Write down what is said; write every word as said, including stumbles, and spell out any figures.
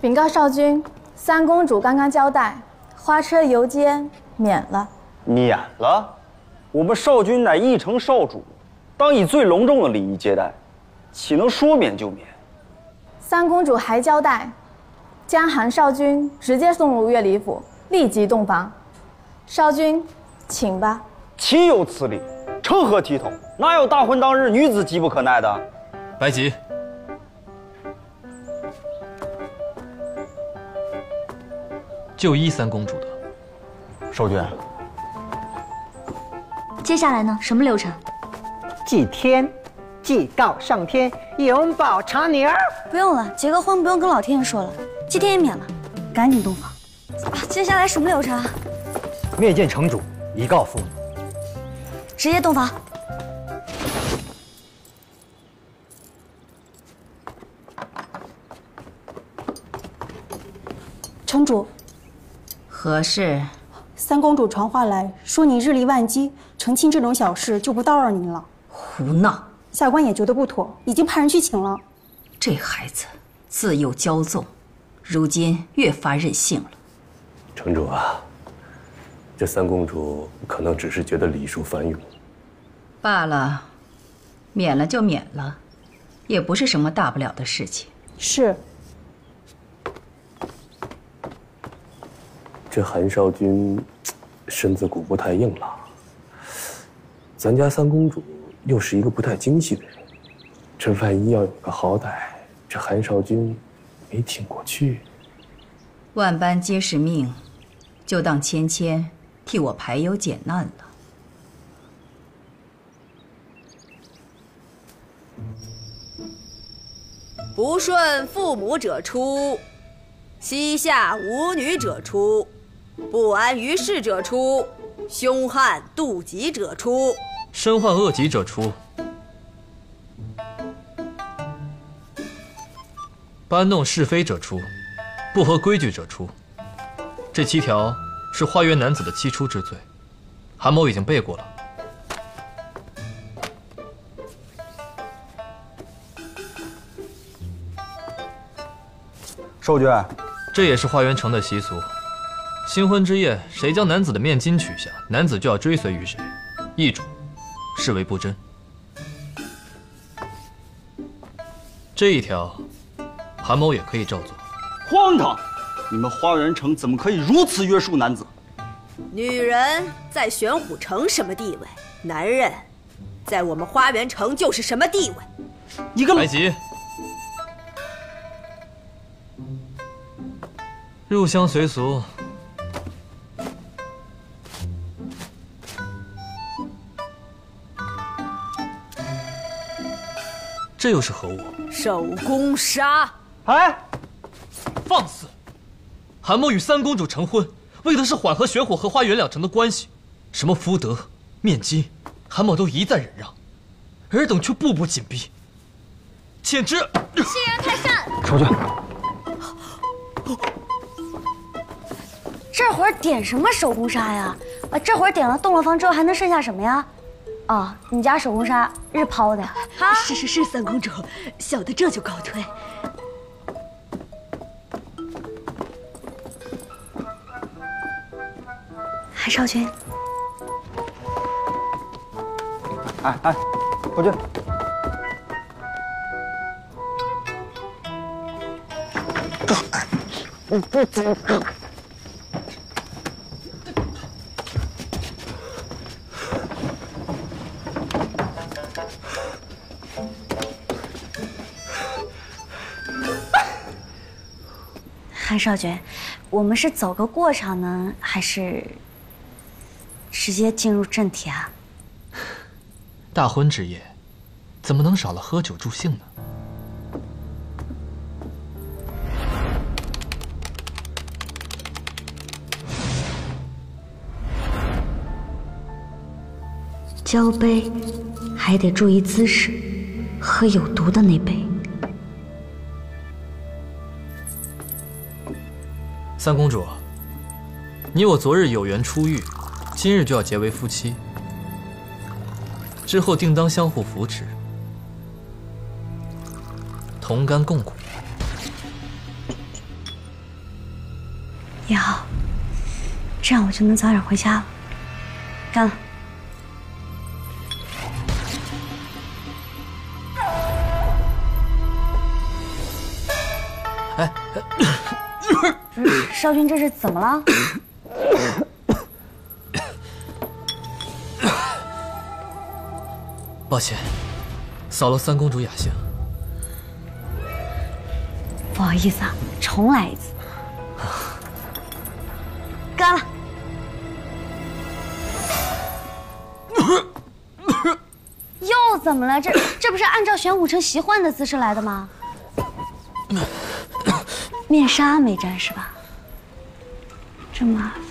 禀告少君，三公主刚刚交代，花车游街免了。免了？我们少君乃义城少主，当以最隆重的礼仪接待，岂能说免就免？三公主还交代，将韩少君直接送入乐礼府，立即洞房。少君，请吧。岂有此理！成何体统？哪有大婚当日女子急不可耐的？白吉。 就依三公主的，少君。接下来呢？什么流程？祭天，祭告上天，永保长宁。不用了，结个婚不用跟老天爷说了，祭天也免了，赶紧洞房。啊、接下来什么流程？面见城主，以告父母。直接洞房。城主。 何事？三公主传话来说您日理万机，成亲这种小事就不叨扰您了。胡闹！下官也觉得不妥，已经派人去请了。这孩子自幼骄纵，如今越发任性了。城主啊，这三公主可能只是觉得礼数繁冗。罢了，免了就免了，也不是什么大不了的事情。是。 这韩少君身子骨不太硬朗，咱家三公主又是一个不太精细的人，这万一要有个好歹，这韩少君没挺过去。万般皆是命，就当芊芊替我排忧解难了。不顺父母者出，膝下无女者出。 不安于世者出，凶悍妒忌者出，身患恶疾者出。搬弄是非者出，不合规矩者出。这七条是花园男子的七出之罪，韩某已经背过了。少君，这也是花园城的习俗。 新婚之夜，谁将男子的面巾取下，男子就要追随于谁，易主，视为不贞。这一条，韩某也可以照做。荒唐！你们花园城怎么可以如此约束男子？女人在玄虎城什么地位，男人在我们花园城就是什么地位。你个白吉，入乡随俗。 这又是何物？手工杀！哎，放肆！韩某与三公主成婚，为的是缓和玄火和花园两城的关系。什么福德、面巾，韩某都一再忍让，尔等却步步紧逼，简直欺人太甚！少君，这会儿点什么手工杀呀？啊，这会儿点了洞了房之后还能剩下什么呀？ 哦，你家手工纱日抛的，啊、是是是，三公主，小的这就告退。韩少君，哎哎，少君，你不走。 韩少君，我们是走个过场呢，还是直接进入正题啊？大婚之夜，怎么能少了喝酒助兴呢？交杯还得注意姿势，喝有毒的那杯。 三公主，你我昨日有缘初遇，今日就要结为夫妻，之后定当相互扶持，同甘共苦。也好，这样我就能早点回家了。干了！ 哎，少君这是怎么了？抱歉，扫了三公主雅兴。不好意思啊，重来一次。干了！又怎么了？这这不是按照玄武城习惯的姿势来的吗？ 面纱没沾是吧？这么麻烦。